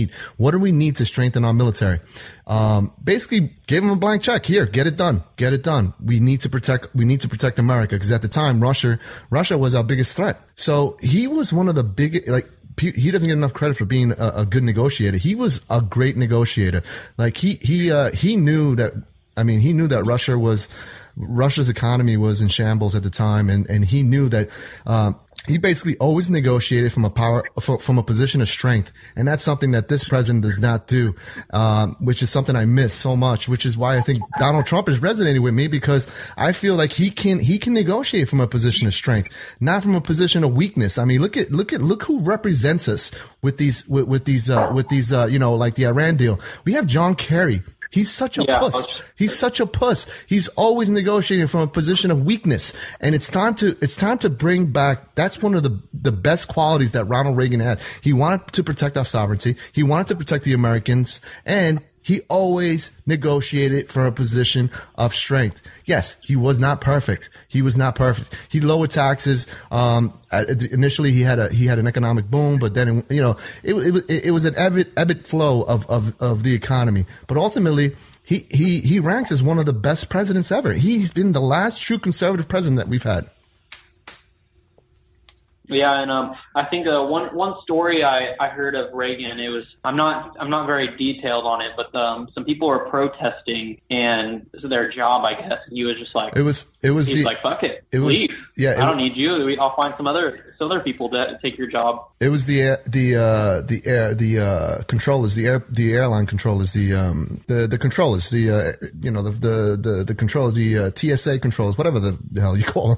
need? What do we need to strengthen our military? Basically give them a blank check. Here, get it done. Get it done. We need to protect America, because at the time Russia was our biggest threat. So he was one of the biggest, like, he doesn't get enough credit for being a good negotiator. He was a great negotiator. Like he knew that, I mean, he knew that Russia's economy was in shambles at the time. And he knew that, he basically always negotiated from a position of strength. And that's something that this president does not do, which is something I miss so much, which is why I think Donald Trump is resonating with me, because I feel like he can negotiate from a position of strength, not from a position of weakness. I mean, look who represents us with these, you know, like the Iran deal. We have John Kerry. He's such a puss. He's such a puss. He's always negotiating from a position of weakness. And it's time to bring back. That's one of the best qualities that Ronald Reagan had. He wanted to protect our sovereignty. He wanted to protect the Americans, and he always negotiated from a position of strength. Yes, he was not perfect. He was not perfect. He lowered taxes. Initially, he had an economic boom, but then it was an ebb and flow of the economy. But ultimately, he ranks as one of the best presidents ever. He's been the last true conservative president that we've had. Yeah, and I think one story I heard of Reagan, it was I'm not very detailed on it, but some people were protesting, and this is their job, I guess. And he was just like, he's like, fuck it, leave. Yeah, I don't need you. I'll find some other people to take your job. It was the airline controllers, the TSA controllers, whatever the hell you call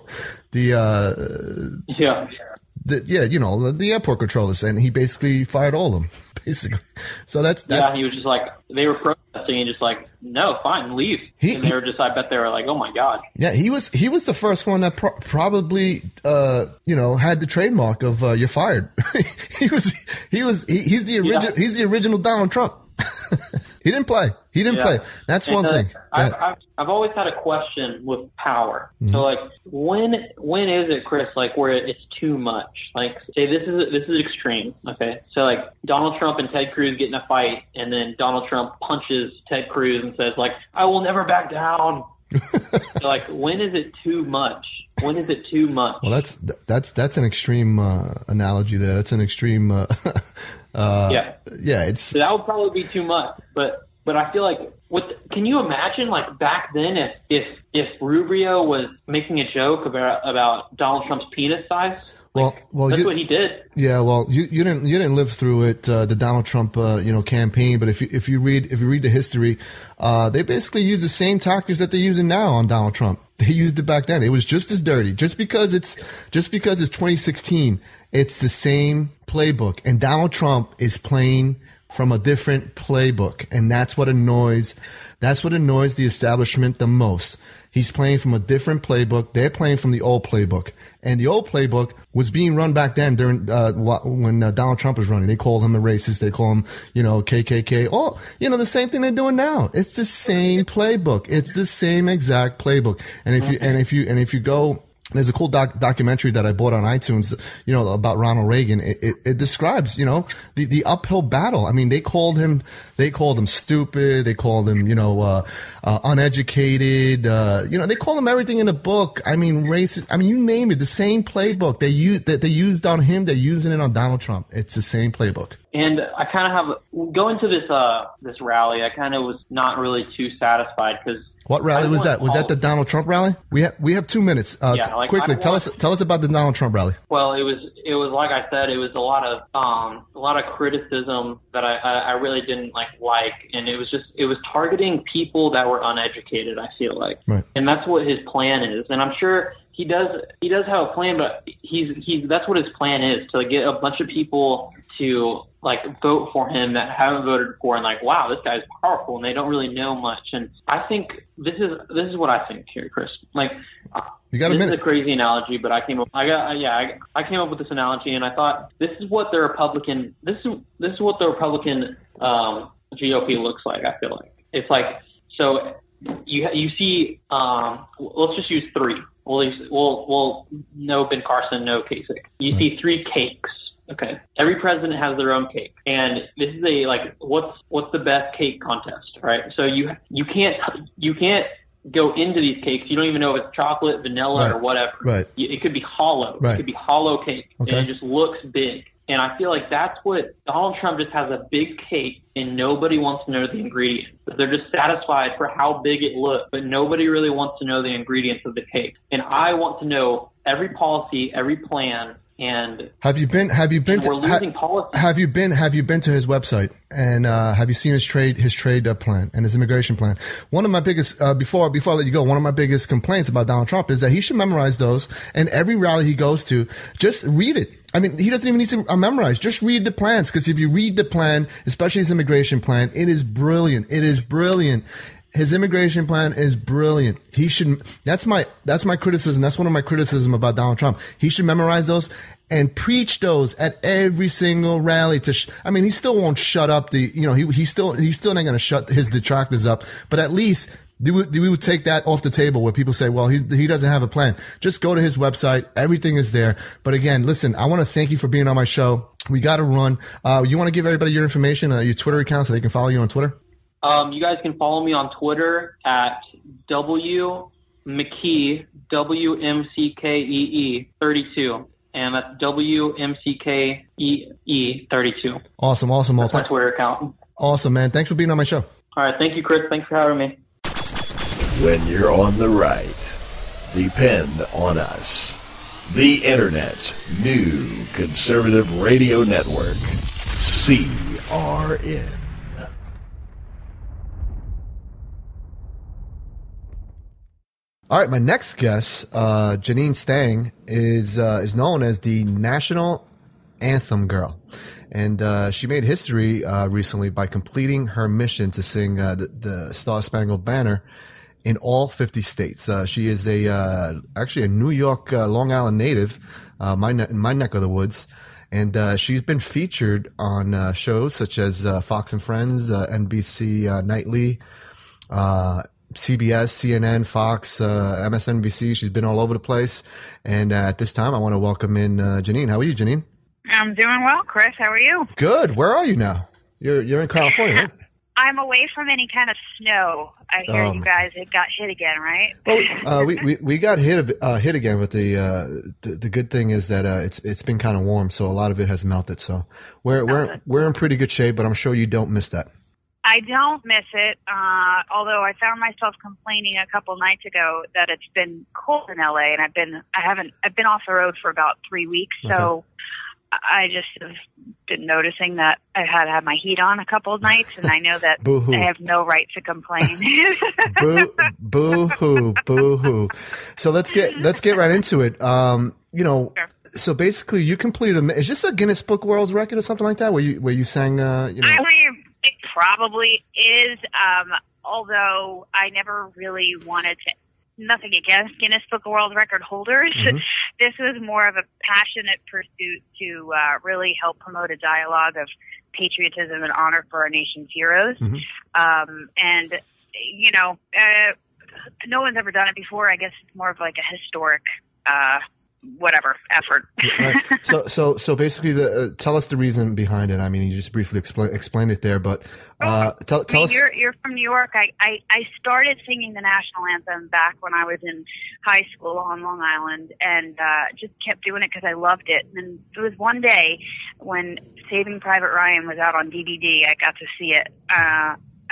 them, the airport controllers, and he basically fired all of them, basically. So that's he was just like, they were protesting and just like, no, fine, leave. And they were just, I bet they were like, oh my God. Yeah, he was the first one that probably, had the trademark of "you're fired." He's the original Donald Trump. He didn't play. That's one thing. I've always had a question with power. Mm-hmm. So, like, when is it, Chris? Like, where it's too much? Like, say this is extreme. Okay, so like Donald Trump and Ted Cruz get in a fight, and then Donald Trump punches Ted Cruz and says, like, "I will never back down." So, like, when is it too much? When is it too much? Well, that's an extreme analogy there. That's an extreme. So that would probably be too much. But I feel like, can you imagine, like, back then if Rubio was making a joke about Donald Trump's penis size? Well, that's what he did. Yeah, well, you didn't live through it, the Donald Trump, campaign. But if you read the history, they basically use the same tactics that they're using now on Donald Trump. They used it back then. It was just as dirty. Just because it's 2016, it's the same playbook. And Donald Trump is playing from a different playbook, and that's what annoys the establishment the most. He's playing from a different playbook. They're playing from the old playbook. And the old playbook was being run back then when Donald Trump was running. They called him a racist. They call him, KKK. Oh, the same thing they're doing now. It's the same playbook. It's the same exact playbook. And if you go, there's a cool documentary that I bought on iTunes, about Ronald Reagan. It describes, the uphill battle. I mean, they called him stupid. They called him, uneducated. They called him everything in the book. I mean, racist. I mean, you name it. The same playbook that they used on him, they're using it on Donald Trump. It's the same playbook. And I kind of have going to this rally. I kind of was not really too satisfied because. What rally was that? Was that the Donald Trump rally? We have 2 minutes. Quickly, tell us about the Donald Trump rally. Well, it was like I said, it was a lot of criticism that I really didn't like, and it was targeting people that were uneducated. I feel like, right. And that's what his plan is, and I'm sure. He does have a plan, but that's what his plan is, to get a bunch of people to vote for him that haven't voted for, and wow, this guy's powerful, and they don't really know much. And I think this is what I think here, Chris. You got a minute. This is a crazy analogy, but I came up with this analogy, and I thought this is what the Republican GOP looks like. I feel like it's like, so you see, let's just use three. Well, no Ben Carson, no Kasich. You see three cakes, Okay. Every president has their own cake, and this is a what's the best cake contest, right? So you can't go into these cakes. You don't even know if it's chocolate, vanilla, right, or whatever. Right. It could be hollow. Right. It could be hollow cake, okay, and it just looks big. And I feel like that's what Donald Trump just has a big cake, and nobody wants to know the ingredients. They're just satisfied for how big it looks, but nobody really wants to know the ingredients of the cake. And I want to know every policy, every plan. And have you been to his website, and have you seen his trade plan and his immigration plan? One of my biggest before I let you go, one of my biggest complaints about Donald Trump is that he should memorize those, and every rally he goes to, just read it. I mean, he doesn't even need to memorize. Just read the plans, because if you read the plan, especially his immigration plan, it is brilliant. It is brilliant. His immigration plan is brilliant. He should. That's my criticism. That's one of my criticism about Donald Trump. He should memorize those and preach those at every single rally. I mean, he still won't shut up the. You know, he's still not going to shut his detractors up. But at least we would take that off the table where people say, well, he doesn't have a plan. Just go to his website. Everything is there. But again, listen, I want to thank you for being on my show. We got to run. You want to give everybody your information, your Twitter account, so they can follow you on Twitter. You guys can follow me on Twitter at WMCKEE, WMCKEE 32. And that's WMCKEE 32. Awesome, awesome. That's my Twitter account. Awesome, man. Thanks for being on my show. All right. Thank you, Chris. Thanks for having me. When you're on the right, depend on us. The Internet's new conservative radio network, CRN. All right, my next guest, Janine Stange, is known as the National Anthem Girl, and she made history recently by completing her mission to sing the Star-Spangled Banner in all 50 states. She is actually a New York, Long Island native, my neck of the woods, and she's been featured on shows such as Fox and Friends, NBC Nightly, CBS, CNN, Fox, MSNBC. She's been all over the place. And at this time, I want to welcome in Janine. How are you, Janine? I'm doing well, Chris. How are you? Good. Where are you now? You're in California, right? I'm away from any kind of snow. I hear you guys it got hit again, right? Well, we got hit again, but the good thing is that it's been kind of warm, so a lot of it has melted. So we're in pretty good shape, but I'm sure you don't miss that. I don't miss it, although I found myself complaining a couple nights ago that it's been cold in LA, and I've been off the road for about 3 weeks, so I just have been noticing that I had to have my heat on a couple of nights, and I know that I have no right to complain. Boo hoo. So let's get right into it. You know, sure. So basically, you completed is this a Guinness Book World Record or something like that, where you sang? You know. It probably is, although I never really wanted to, nothing against Guinness Book of World Record holders. Mm-hmm. This was more of a passionate pursuit to really help promote a dialogue of patriotism and honor for our nation's heroes. Mm-hmm. And, you know, no one's ever done it before. I guess it's more of like a historic whatever effort. Right. So basically, tell us the reason behind it. I mean, you just briefly explain it there, but tell us. You're from New York. I started singing the national anthem back when I was in high school on Long Island, and just kept doing it because I loved it. And there was one day when Saving Private Ryan was out on DVD. I got to see it.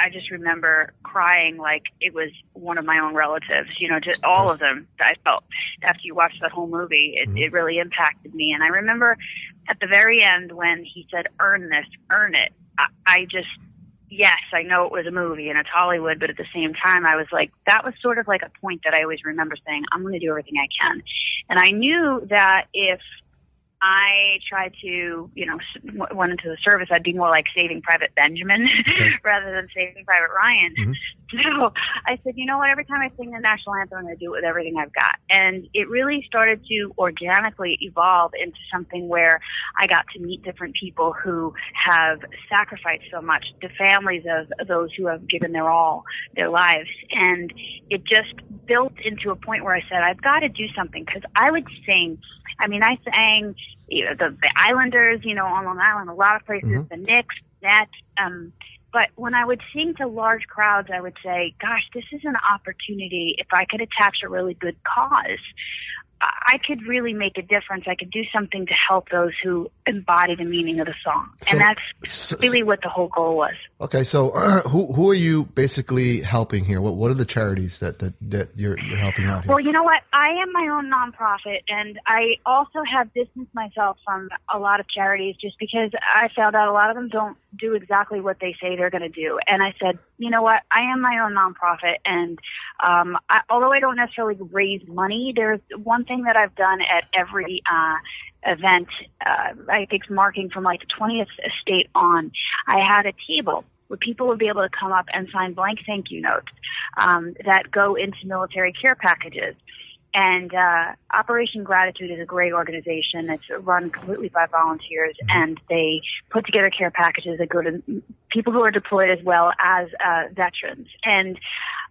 I just remember crying like it was one of my own relatives, you know, just all of them. I felt after you watched that whole movie, it really impacted me. And I remember at the very end when he said, "Earn this, earn it." I just, yes, I know it was a movie and it's Hollywood, but at the same time, I was like, that was sort of like a point that I always remember saying, I'm going to do everything I can. And I knew that if I tried to, you know, went into the service, I'd be more like Saving Private Benjamin rather than Saving Private Ryan. Mm-hmm. So I said, you know what, every time I sing the national anthem, I'm going to do it with everything I've got. And it really started to organically evolve into something where I got to meet different people who have sacrificed so much, the families of those who have given their all, their lives. And it just built into a point where I said, I've got to do something, because I would sing. I mean, I sang, you know, the Islanders, you know, on Long Island, a lot of places, the Knicks, Nets. But when I would sing to large crowds, I would say, gosh, this is an opportunity. If I could attach a really good cause, I could really make a difference. I could do something to help those who embody the meaning of the song. So, and that's really what the whole goal was. Okay. So who are you basically helping here? What are the charities that you're helping out here? Well, you know what? I am my own nonprofit, and I also have distanced myself from a lot of charities just because I found out a lot of them don't do exactly what they say they're going to do. And I said, you know what? I am my own nonprofit. And although I don't necessarily raise money, there's one thing that I've done at every event, I think marking from like the 20th estate on, I had a table where people would be able to come up and sign blank thank you notes that go into military care packages. And Operation Gratitude is a great organization. It's run completely by volunteers, and they put together care packages that go to people who are deployed as well as veterans. And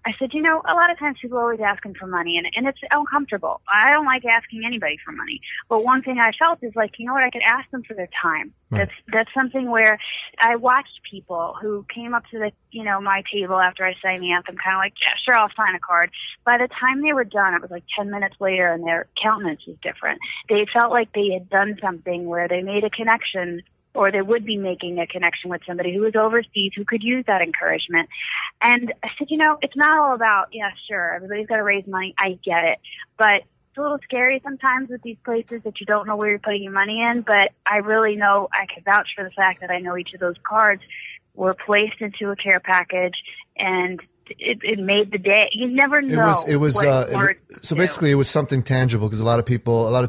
I said, you know, a lot of times people are always asking for money, and it's uncomfortable. I don't like asking anybody for money. But one thing I felt is like, you know what, I could ask them for their time. Right. That's something where I watched people who came up to the, you know, my table after I sang the anthem, kind of like, yeah, sure, I'll sign a card. By the time they were done, it was like 10 minutes later, and their countenance was different. They felt like they had done something where they made a connection, or they would be making a connection with somebody who was overseas who could use that encouragement. And I said, you know, it's not all about, yeah, sure, everybody's got to raise money. I get it. But it's a little scary sometimes with these places that you don't know where you're putting your money in. But I really know, I can vouch for the fact that I know each of those cards were placed into a care package, and it made the day. You never know. It was something tangible, because a lot of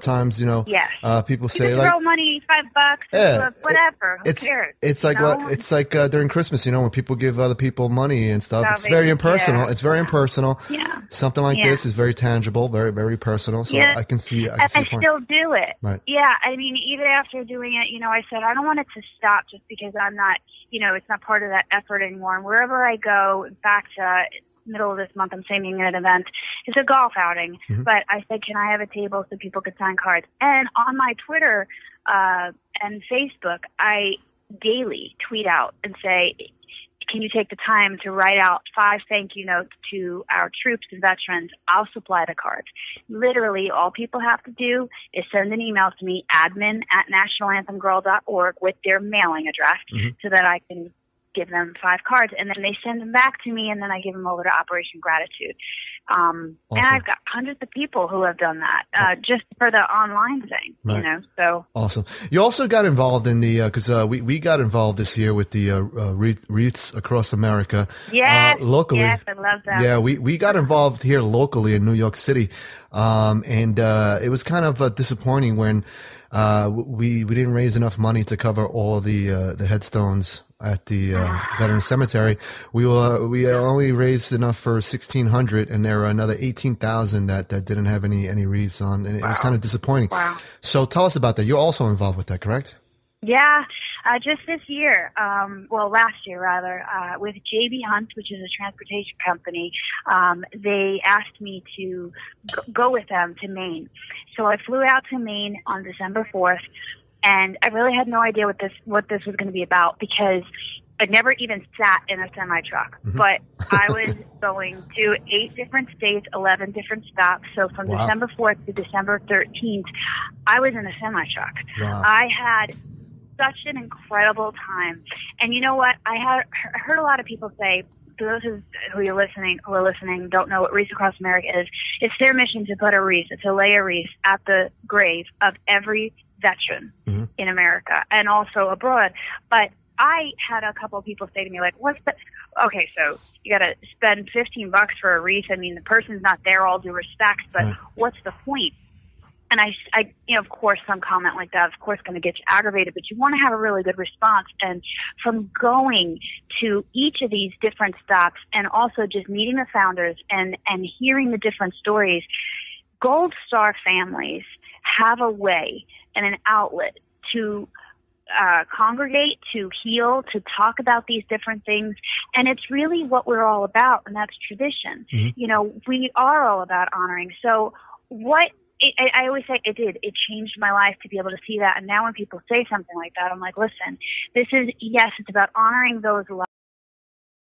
times, you know, yes. People say, like, throw money, $5, yeah, whatever. Who cares? It's like, you know? It's like during Christmas, you know, when people give other people money and stuff. It's very impersonal. Yeah. It's very impersonal. Yeah. Something like this is very tangible, very, very personal. So yeah. I can see. I still do it. Right. Yeah. I mean, even after doing it, you know, I said I don't want it to stop just because I'm not, you know, it's not part of that effort anymore. And wherever I go, in fact, middle of this month, I'm singing at an event. It's a golf outing. But I said, can I have a table so people could sign cards? And on my Twitter and Facebook, I daily tweet out and say, can you take the time to write out 5 thank you notes to our troops and veterans? I'll supply the cards. Literally, all people have to do is send an email to me, admin@nationalanthemgirl.org, with their mailing address so that I can give them 5 cards, and then they send them back to me, and then I give them over to Operation Gratitude. Awesome. And I've got hundreds of people who have done that just for the online thing, right. You know, so. Awesome. You also got involved in the, because we got involved this year with the Wreaths Across America. Yes. Locally. Yes, I love that. Yeah, we got involved here locally in New York City. And it was kind of disappointing when we didn't raise enough money to cover all the headstones at the Veterans Cemetery. We only raised enough for 1,600, and there were another 18,000 that didn't have any wreaths on, and it was kind of disappointing. Wow. So tell us about that. You're also involved with that, correct? Yeah, just this year, last year rather, with JB Hunt, which is a transportation company, they asked me to go with them to Maine. So I flew out to Maine on December 4th, and I really had no idea what this was going to be about, because I'd never even sat in a semi-truck, but I was going to 8 different states, 11 different stops. So from December 4th to December 13th, I was in a semi-truck. Wow. I had such an incredible time. And you know what? I had heard a lot of people say, those who are listening don't know what Wreaths Across America is. It's their mission to put a wreath, to lay a wreath at the grave of every veteran in America and also abroad. But I had a couple of people say to me, like, what's the, okay, so you got to spend $15 for a wreath. I mean, the person's not there, all due respect, but what's the point? And I, you know, of course, some comment like that, of course, going to get you aggravated, but you want to have a really good response. And from going to each of these different stops and also just meeting the founders and hearing the different stories, Gold Star families have a way and an outlet to congregate, to heal, to talk about these different things. And it's really what we're all about, and that's tradition. Mm-hmm. You know, we are all about honoring. So I always say it did. It changed my life to be able to see that. And now when people say something like that, I'm like, listen, this is, yes, it's about honoring those lives.